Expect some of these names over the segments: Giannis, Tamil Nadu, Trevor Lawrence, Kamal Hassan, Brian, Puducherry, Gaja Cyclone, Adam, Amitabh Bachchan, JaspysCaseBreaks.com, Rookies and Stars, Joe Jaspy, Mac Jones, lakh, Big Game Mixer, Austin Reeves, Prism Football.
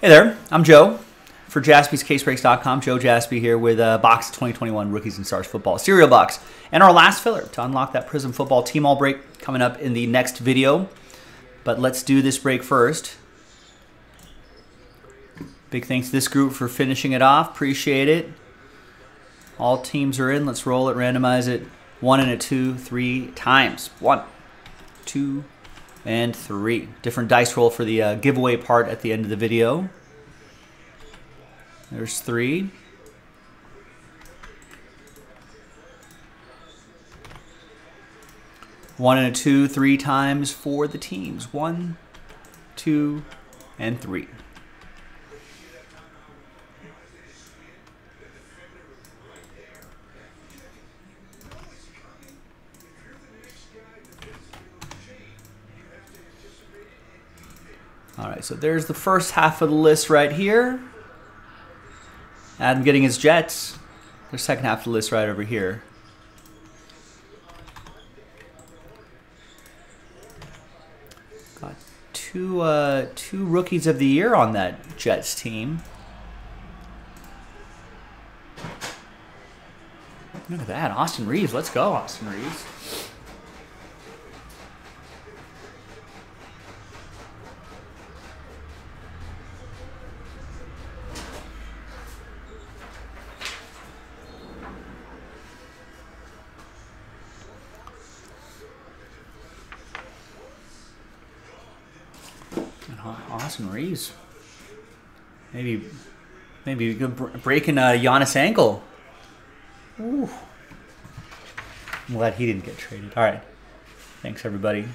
Hey there, I'm Joe for JaspysCaseBreaks.com. Joe Jaspy here with a box 2021 Rookies and Stars football cereal box. And our last filler to unlock that Prism Football team all break coming up in the next video. But let's do this break first. Big thanks to this group for finishing it off. Appreciate it. All teams are in. Let's roll it, randomize it. 1 and a 2, 3 times. 1, 2, and 3. Different dice roll for the giveaway part at the end of the video. There's 3. One and a 2, 3 times for the teams. 1, 2, and 3. All right, so there's the first half of the list right here. Adam getting his Jets. There's second half of the list right over here. Got two rookies of the year on that Jets team. Look at that, Austin Reeves. Let's go, Austin Reeves. Austin Reeves, maybe breaking a Giannis ankle. Ooh. I'm glad he didn't get traded. All right, thanks everybody.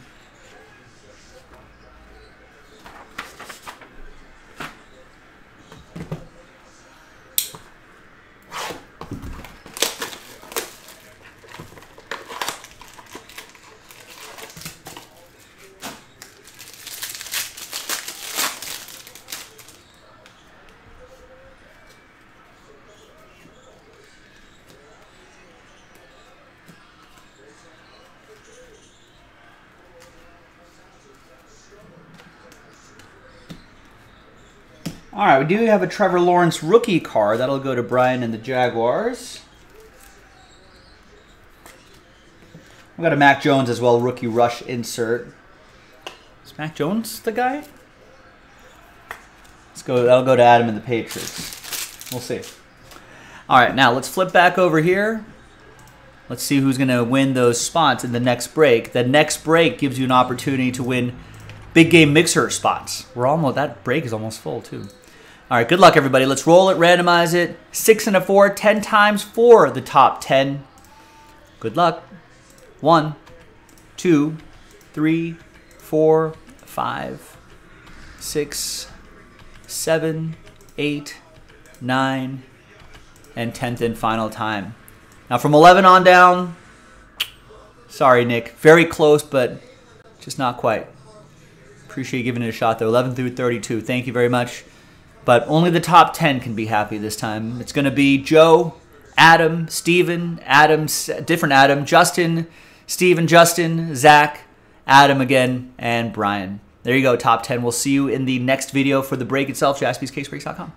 All right, we do have a Trevor Lawrence rookie card. That'll go to Brian and the Jaguars. We've got a Mac Jones as well, rookie rush insert. Is Mac Jones the guy? Let's go. That'll go to Adam and the Patriots. We'll see. All right, now let's flip back over here. Let's see who's going to win those spots in the next break. The next break gives you an opportunity to win Big Game Mixer spots. We're almost, that break is almost full too. All right, good luck everybody. Let's roll it, randomize it. 6 and a 4, 10 times for the top 10. Good luck. 1, 2, 3, 4, 5, 6, 7, 8, 9, and 10th and final time. Now from 11 on down, sorry Nick, very close, but just not quite. Appreciate you giving it a shot though. 11 through 32. Thank you very much. But only the top 10 can be happy this time. It's going to be Joe, Adam, Steven, Adam, different Adam, Justin, Steven, Justin, Zach, Adam again, and Brian. There you go, top 10. We'll see you in the next video for the break itself. JaspysCaseBreaks.com.